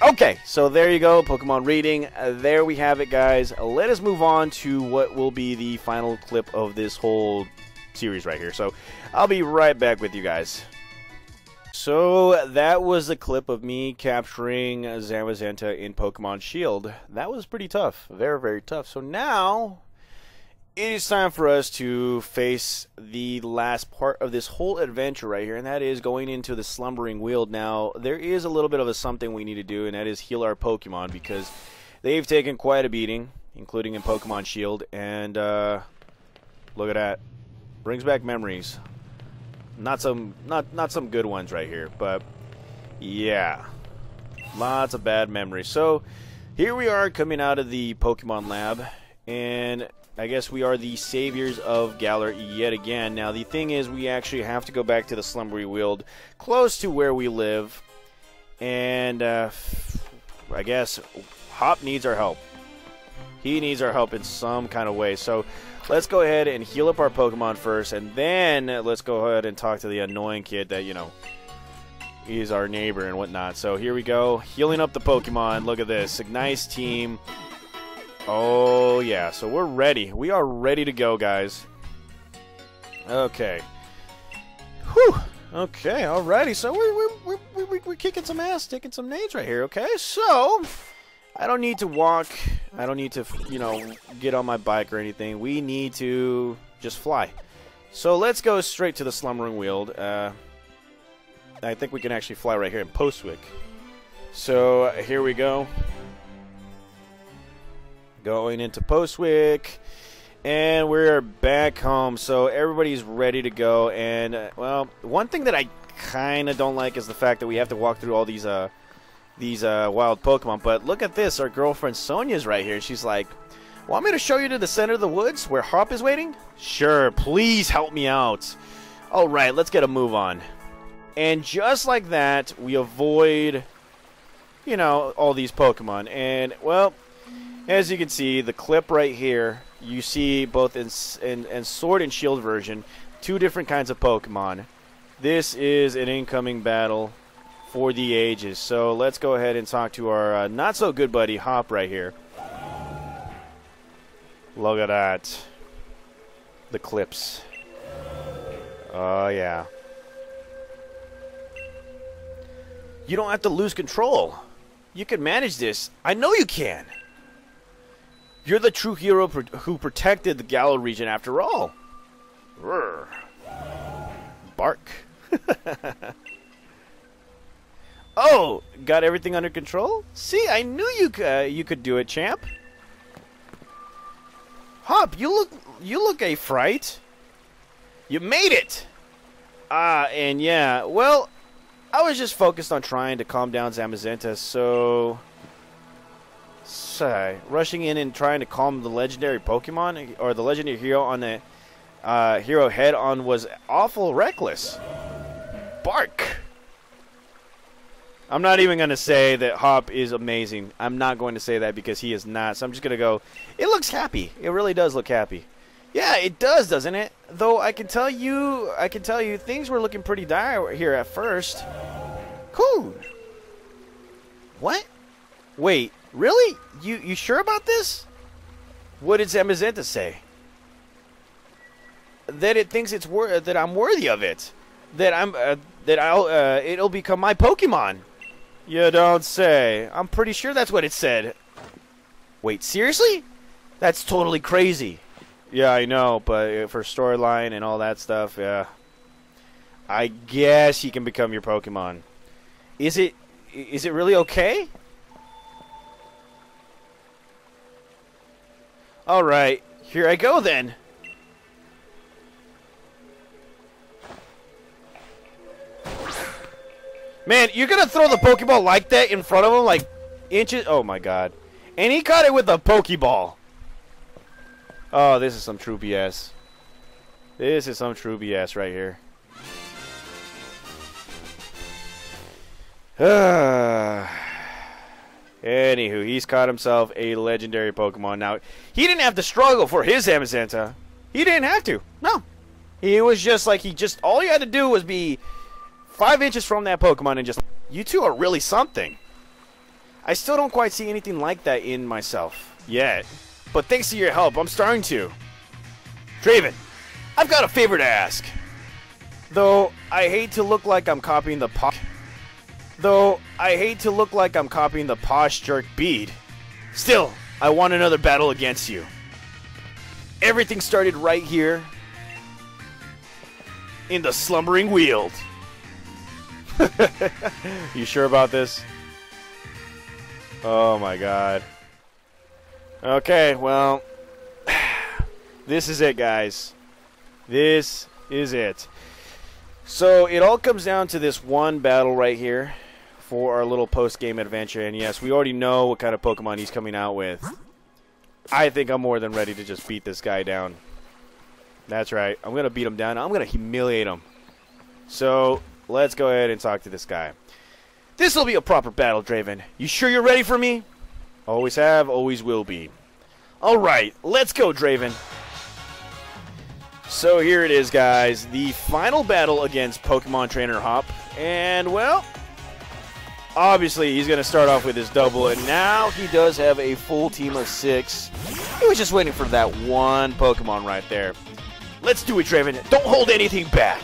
Okay, so there you go, Pokemon reading. Uh, there we have it, guys. Let us move on to what will be the final clip of this whole series right here. So I'll be right back with you guys. So that was the clip of me capturing Zamazenta in Pokemon Shield. That was pretty tough. Very, very tough. So now it is time for us to face the last part of this whole adventure right here, and that is going into the Slumbering Weald. Now, there is a little bit of a something we need to do, and that is heal our Pokemon, because they've taken quite a beating, including in Pokemon Shield. And uh, look at that. Brings back memories. Not some, not not some good ones right here, but yeah, lots of bad memories. So here we are coming out of the Pokemon lab, and I guess we are the saviors of Galar yet again. Now the thing is, we actually have to go back to the Slumbering Weald, close to where we live, and uh, I guess Hop needs our help. He needs our help in some kind of way. So let's go ahead and heal up our Pokemon first, and then let's go ahead and talk to the annoying kid that, you know, is our neighbor and whatnot. So here we go, healing up the Pokemon. Look at this, nice team. Oh yeah, so we're ready. We are ready to go, guys. Okay. Whew. Okay, alrighty. So we're, we're, we're, we're, we're kicking some ass, taking some nades right here, okay? So I don't need to walk. I don't need to, you know, get on my bike or anything. We need to just fly. So let's go straight to the Slumbering Weald. Uh, I think we can actually fly right here in Postwick. So uh, here we go. Going into Postwick. And we're back home. So everybody's ready to go. And, uh, well, one thing that I kind of don't like is the fact that we have to walk through all these... Uh, these uh, wild Pokemon, but look at this. Our girlfriend Sonia's right here. She's like, want me to show you to the center of the woods where Hop is waiting? Sure, please help me out. All right, let's get a move on. And just like that, we avoid, you know, all these Pokemon. And, well, as you can see, the clip right here, you see both in, in, in Sword and Shield version, two different kinds of Pokemon. This is an incoming battle for the ages. So let's go ahead and talk to our uh, not so good buddy Hop right here. Look at that, the clips. Oh yeah, you don't have to lose control. You can manage this. I know you can. You're the true hero pro who protected the Galar region after all. Roar. Bark. Oh, got everything under control? See, I knew you uh, you could do it, champ. Hop, you look you look a fright. You made it. Ah, and yeah, well, I was just focused on trying to calm down Zamazenta, so sorry, rushing in and trying to calm the legendary Pokemon or the legendary hero on the uh, hero head on was awful reckless. Bark. I'm not even going to say that Hop is amazing. I'm not going to say that because he is not. So I'm just going to go, it looks happy. It really does look happy. Yeah, it does, doesn't it? Though I can tell you, I can tell you things were looking pretty dire here at first. Cool. What? Wait, really? You you sure about this? What did Zamazenta say? That it thinks it's wor that I'm worthy of it. That I'm uh, that I'll uh, it'll become my Pokemon. You don't say. I'm pretty sure that's what it said. Wait, seriously? That's totally crazy. Yeah, I know, but for storyline and all that stuff, yeah. I guess he can become your Pokemon. Is it is it really okay? All right, here I go then. Man, you're gonna throw the Pokeball like that in front of him, like inches? Oh my God! And he caught it with a Pokeball. Oh, this is some true B S. This is some true B S right here. Anywho, he's caught himself a legendary Pokemon. Now, he didn't have to struggle for his Zamazenta. He didn't have to. No. He was just like, he just, all you had to do was be five inches from that Pokemon and just, you two are really something. I still don't quite see anything like that in myself yet. But thanks to your help, I'm starting to. Draven, I've got a favor to ask. Though I hate to look like I'm copying the po- Though I hate to look like I'm copying the posh jerk bead. Still, I want another battle against you. Everything started right here in the Slumbering Weald. You sure about this? Oh my God. Okay, well, this is it, guys. This is it. So it all comes down to this one battle right here for our little post-game adventure. And yes, we already know what kind of Pokemon he's coming out with. I think I'm more than ready to just beat this guy down. That's right. I'm going to beat him down. I'm going to humiliate him. So let's go ahead and talk to this guy. This will be a proper battle, Draven. You sure you're ready for me? Always have, always will be. Alright, let's go, Draven. So here it is, guys. The final battle against Pokemon Trainer Hop. And, well, obviously he's going to start off with his double. And now he does have a full team of six. He was just waiting for that one Pokemon right there. Let's do it, Draven. Don't hold anything back.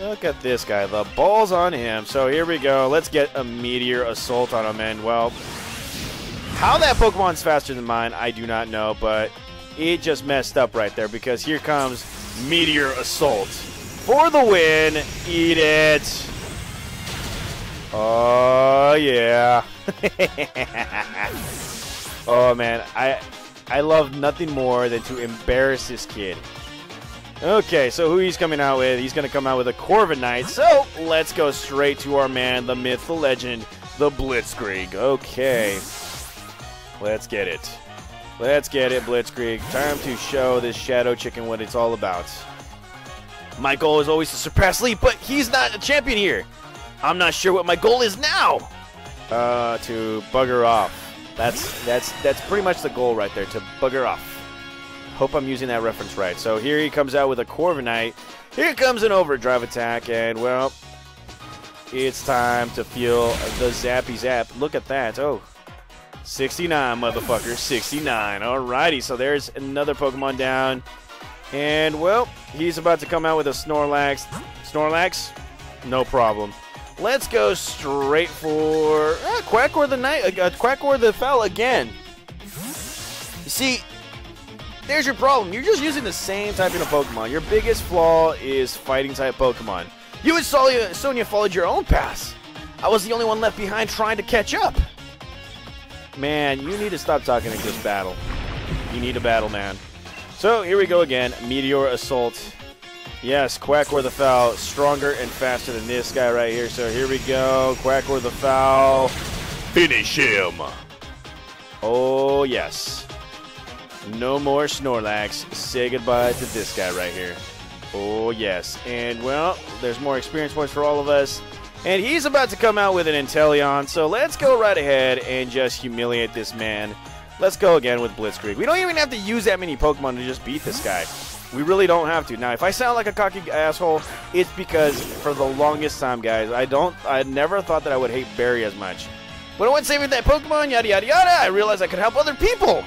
Look at this guy. The ball's on him. So here we go. Let's get a Meteor Assault on him. And, well, how that Pokemon's faster than mine, I do not know, but it just messed up right there because here comes Meteor Assault. For the win, eat it. Oh, yeah. Oh, man, I I love nothing more than to embarrass this kid. Okay, so who he's coming out with, he's going to come out with a Corviknight. So let's go straight to our man, the myth, the legend, the Blitzkrieg. Okay. Let's get it. Let's get it, Blitzkrieg. Time to show this Shadow Chicken what it's all about. My goal is always to surpass Lee, but he's not a champion here. I'm not sure what my goal is now. Uh, to bugger off. That's that's that's pretty much the goal right there, to bugger off. Hope I'm using that reference right. So here he comes out with a Corviknight. Here comes an overdrive attack, and, well, it's time to feel the zappy zap. Look at that. Oh. sixty-nine, motherfucker, sixty-nine. Alrighty, so there's another Pokemon down. And, well, he's about to come out with a Snorlax. Snorlax? No problem. Let's go straight for ah, Quackor the Knight, uh, Quackor the Fowl again. You see, there's your problem. You're just using the same typing of Pokemon. Your biggest flaw is fighting-type Pokemon. You and Sonia followed your own path. I was the only one left behind trying to catch up. Man, you need to stop talking and just battle. You need a battle, man. So, here we go again. Meteor Assault. Yes, Quackor the Fowl. Stronger and faster than this guy right here. So, here we go. Quackor the Fowl. Finish him. Oh, yes. No more Snorlax. Say goodbye to this guy right here. Oh, yes. And, well, there's more experience points for all of us. And he's about to come out with an Inteleon, so let's go right ahead and just humiliate this man. Let's go again with Blitzkrieg. We don't even have to use that many Pokemon to just beat this guy. We really don't have to. Now, if I sound like a cocky asshole, it's because for the longest time, guys, I don't, I never thought that I would hate Barry as much. But when saving that Pokemon, yada, yada, yada, I realized I could help other people.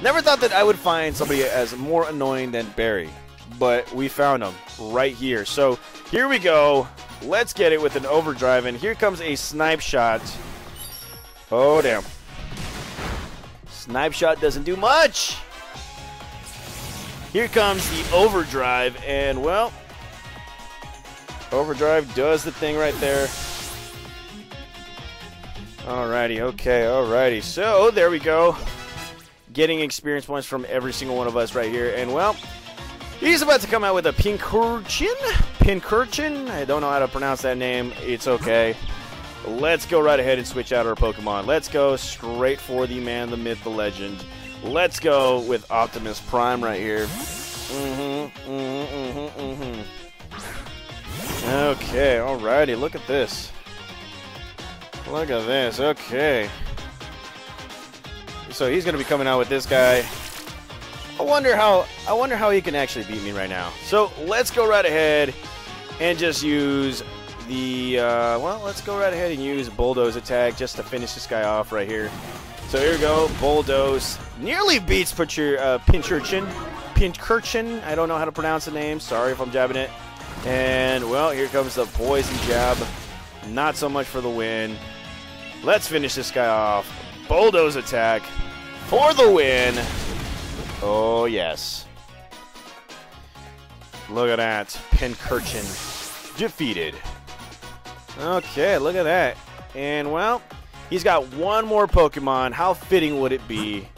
Never thought that I would find somebody as more annoying than Barry. But we found him right here. So here we go. Let's get it with an overdrive, and here comes a snipe shot. Oh, damn. Snipe shot doesn't do much. Here comes the overdrive, and well, overdrive does the thing right there. Alrighty, okay, alrighty. So there we go. Getting experience points from every single one of us right here, and well, he's about to come out with a Pincurchin. Pincurchin. I don't know how to pronounce that name. It's okay. Let's go right ahead and switch out our Pokemon. Let's go straight for the man, the myth, the legend. Let's go with Optimus Prime right here. Mm-hmm, mm-hmm, mm-hmm, mm-hmm. Okay, alrighty. Look at this. Look at this. Okay. So he's going to be coming out with this guy. I wonder how I wonder how he can actually beat me right now. So let's go right ahead and just use the uh, well. Let's go right ahead and use Bulldoze attack just to finish this guy off right here. So here we go. Bulldoze nearly beats Pincher, uh, Pincurchin. Pincurchin. I don't know how to pronounce the name. Sorry if I'm jabbing it. And well, here comes the poison jab. Not so much for the win. Let's finish this guy off. Bulldoze attack for the win. Oh, yes. Look at that. Pincurchin defeated. Okay, look at that. And, well, he's got one more Pokemon. How fitting would it be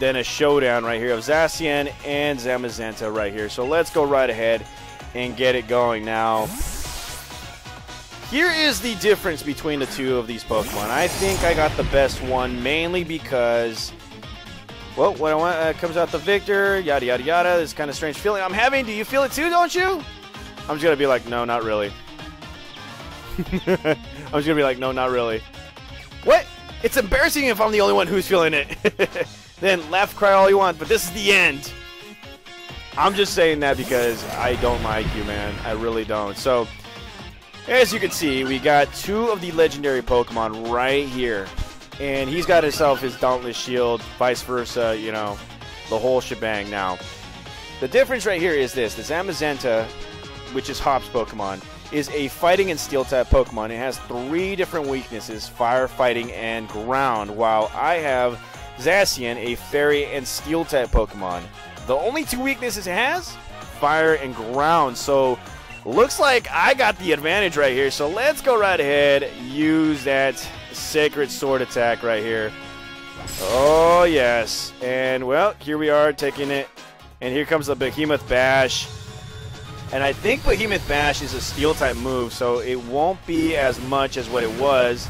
than a showdown right here of Zacian and Zamazenta right here. So let's go right ahead and get it going now. Here is the difference between the two of these Pokemon. I think I got the best one mainly because... Well, when I want, uh, comes out the victor, yada, yada, yada. This kind of strange feeling I'm having. Do you feel it too, don't you? I'm just going to be like, no, not really. I'm just going to be like, no, not really. What? It's embarrassing if I'm the only one who's feeling it. Then laugh, cry all you want, but this is the end. I'm just saying that because I don't like you, man. I really don't. So, as you can see, we got two of the legendary Pokemon right here. And he's got himself his Dauntless Shield, vice versa, you know, the whole shebang now. The difference right here is this. The Zamazenta, which is Hop's Pokemon, is a Fighting and Steel-type Pokemon. It has three different weaknesses, Fire, Fighting, and Ground, while I have Zacian, a Fairy and Steel-type Pokemon. The only two weaknesses it has, Fire and Ground, so looks like I got the advantage right here. So let's go right ahead, use that Sacred Sword attack right here. Oh, yes. And, well, here we are taking it. And here comes the Behemoth Bash. And I think Behemoth Bash is a Steel-type move, so it won't be as much as what it was.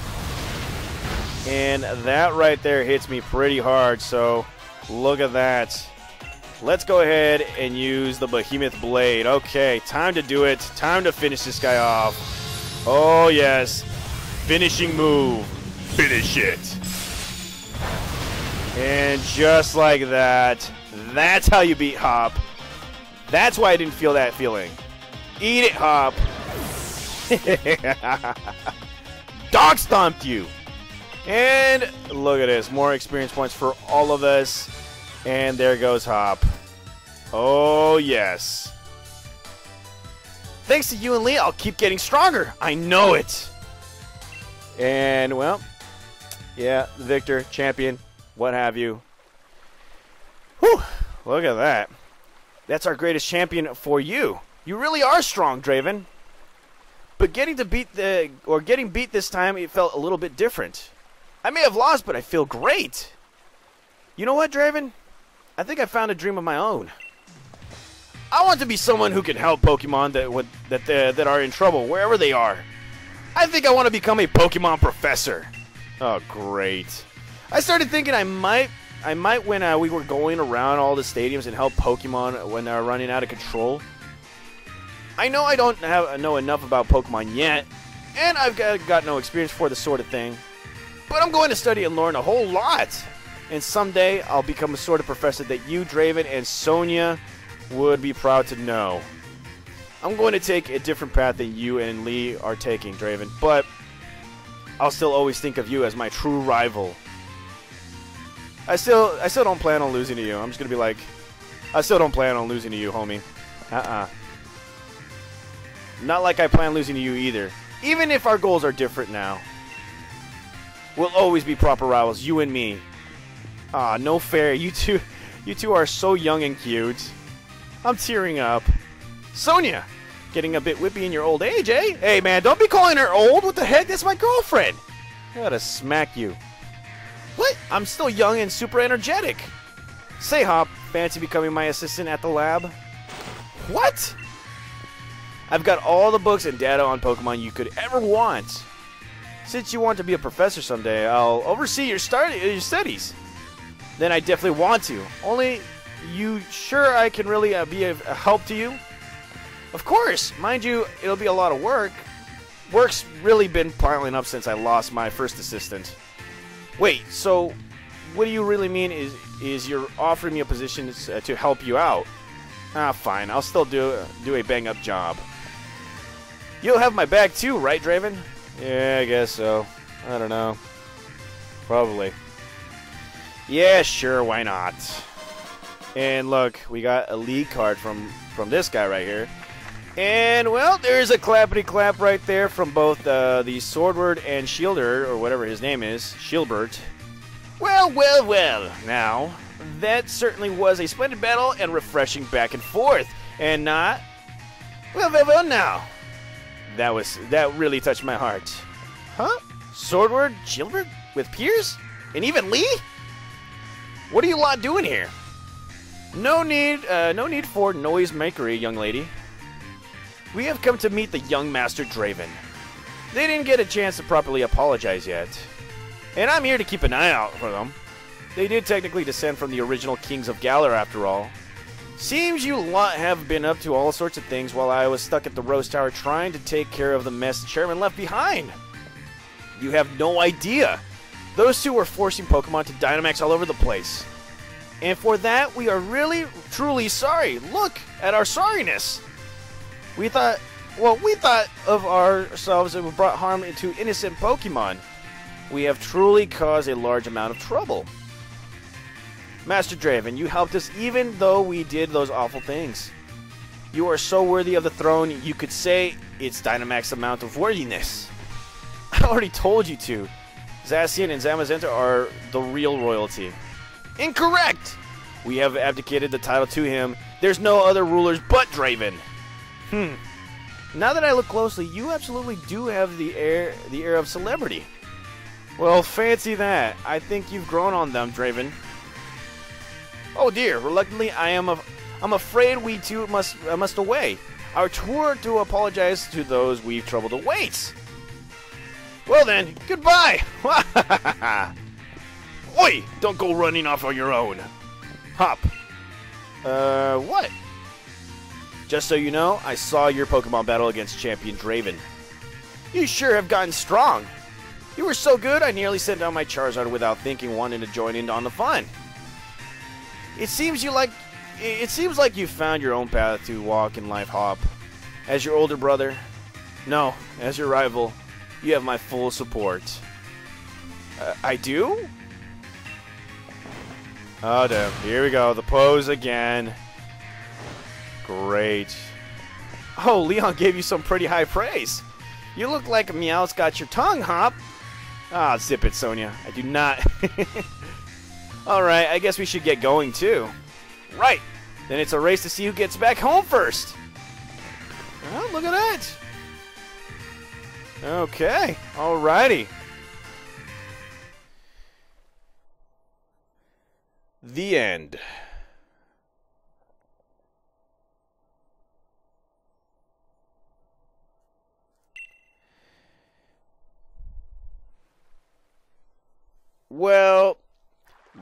And that right there hits me pretty hard, so look at that. Let's go ahead and use the Behemoth Blade. Okay, time to do it. Time to finish this guy off. Oh, yes. Finishing move. Finish it. And just like that, that's how you beat Hop. That's why I didn't feel that feeling. Eat it, Hop. Dog stomped you. And look at this. More experience points for all of us. And there goes Hop. Oh, yes. Thanks to you and Lee, I'll keep getting stronger. I know it. And, well, yeah, victor, champion, what have you. Whew, look at that. That's our greatest champion for you. You really are strong, Draven. But getting to beat the, or getting beat this time, it felt a little bit different. I may have lost, but I feel great. You know what, Draven? I think I found a dream of my own. I want to be someone who can help Pokemon that, would, that, uh, that are in trouble, wherever they are. I think I want to become a Pokemon professor. Oh, great. I started thinking I might, I might when uh, we were going around all the stadiums and help Pokemon when they're running out of control. I know I don't have, know enough about Pokemon yet, and I've got, got no experience for this sort of thing, but I'm going to study and learn a whole lot. And someday I'll become a sort of professor that you, Draven, and Sonia would be proud to know. I'm going to take a different path than you and Lee are taking, Draven, but I'll still always think of you as my true rival. I still I still don't plan on losing to you. I'm just going to be like, I still don't plan on losing to you, homie. Uh-uh. Not like I plan on losing to you either. Even if our goals are different now, we'll always be proper rivals, you and me. Ah, no fair. You two, you two are so young and cute. I'm tearing up. Sonia, getting a bit whippy in your old age, eh? Hey, man, don't be calling her old. What the heck? That's my girlfriend. I gotta smack you. What? I'm still young and super energetic. Say, Hop, fancy becoming my assistant at the lab? What? I've got all the books and data on Pokemon you could ever want. Since you want to be a professor someday, I'll oversee your, start your studies. Then I definitely want to. Only, you sure I can really uh, be a, a help to you? Of course! Mind you, it'll be a lot of work. Work's really been piling up since I lost my first assistant. Wait, so what do you really mean is is you're offering me a position uh, to help you out? Ah, fine. I'll still do, uh, do a bang-up job. You'll have my back too, right, Draven? Yeah, I guess so. I don't know. Probably. Yeah, sure, why not? And look, we got a league card from, from this guy right here. And, well, there's a clappity-clap right there from both uh, the Swordward and Shielder, or whatever his name is, Shieldbert. Well, well, well, now, that certainly was a splendid battle and refreshing back and forth. And not, well, well, well, now. That was, that really touched my heart. Huh? Swordward, Shieldbert, with Piers? And even Lee? What are you lot doing here? No need, uh, no need for noisemakery, young lady. We have come to meet the young master Draven. They didn't get a chance to properly apologize yet, and I'm here to keep an eye out for them. They did technically descend from the original kings of Galar, after all. Seems you lot have been up to all sorts of things while I was stuck at the roast tower trying to take care of the mess the chairman left behind. You have no idea. Those two were forcing Pokemon to Dynamax all over the place. And for that, we are really, truly sorry. Look at our sorriness. We thought, well, we thought of ourselves and we brought harm into innocent Pokemon. We have truly caused a large amount of trouble. Master Draven, you helped us even though we did those awful things. You are so worthy of the throne, you could say it's Dynamax amount of worthiness. I already told you to. Zacian and Zamazenta are the real royalty. Incorrect! We have abdicated the title to him. There's no other rulers but Draven. Hmm. Now that I look closely, you absolutely do have the air the air of celebrity. Well, fancy that. I think you've grown on them, Draven. Oh dear, reluctantly I am a, I'm afraid we too must uh, must away. Our tour to apologize to those we've troubled awaits. Well then, goodbye! Oi! Don't go running off on your own! Hop. Uh, what? Just so you know, I saw your Pokemon battle against Champion Draven. You sure have gotten strong! You were so good, I nearly sent down my Charizard without thinking, wanting to join in on the fun. It seems you like... It seems like you found your own path to walk in life, Hop. As your older brother... No, as your rival... You have my full support. Uh, I do? Oh, damn. Here we go. The pose again. Great. Oh, Leon gave you some pretty high praise. You look like a Meow's got your tongue, Hop. Ah, zip it, Sonia. I do not. All right. I guess we should get going, too. Right. Then it's a race to see who gets back home first. Oh, look at that. Okay, alrighty. The end. Well,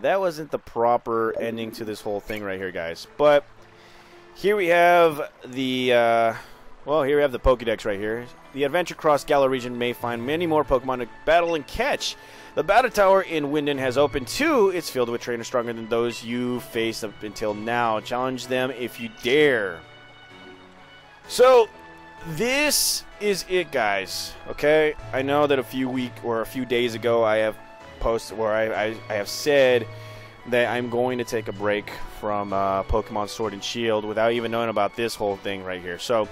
that wasn't the proper ending to this whole thing right here, guys. But here we have the... Uh, Well, here we have the Pokédex right here. The adventure across Galar region may find many more Pokémon to battle and catch. The battle tower in Winden has opened too. It's filled with trainers stronger than those you faced up until now. Challenge them if you dare. So, this is it, guys. Okay, I know that a few week or a few days ago I have posted where I, I, I have said that I'm going to take a break from uh, Pokémon Sword and Shield without even knowing about this whole thing right here. So,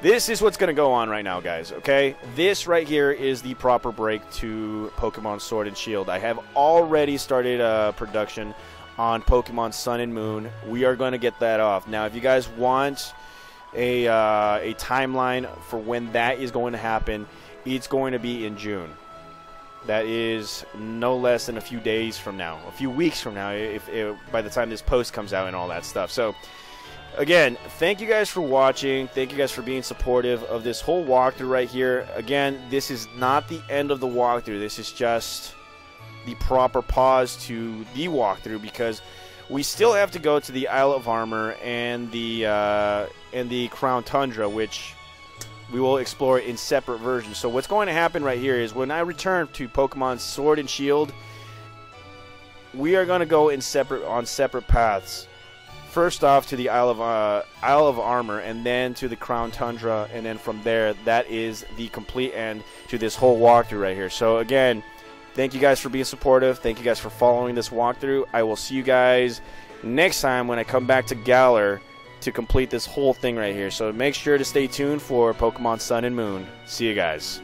this is what's going to go on right now, guys, okay? This right here is the proper break to Pokemon Sword and Shield. I have already started uh, production on Pokemon Sun and Moon. We are going to get that off. Now, if you guys want a, uh, a timeline for when that is going to happen, it's going to be in June. That is no less than a few days from now, a few weeks from now, if, if, by the time this post comes out and all that stuff. So, again, thank you guys for watching. Thank you guys for being supportive of this whole walkthrough right here. Again, this is not the end of the walkthrough. This is just the proper pause to the walkthrough because we still have to go to the Isle of Armor and the uh, and the Crown Tundra, which we will explore in separate versions. So what's going to happen right here is when I return to Pokemon Sword and Shield, we are going to go in separate on separate paths. First off to the Isle of, uh, Isle of Armor, and then to the Crown Tundra, and then from there, that is the complete end to this whole walkthrough right here. So again, thank you guys for being supportive. Thank you guys for following this walkthrough. I will see you guys next time when I come back to Galar to complete this whole thing right here. So make sure to stay tuned for Pokemon Sun and Moon. See you guys.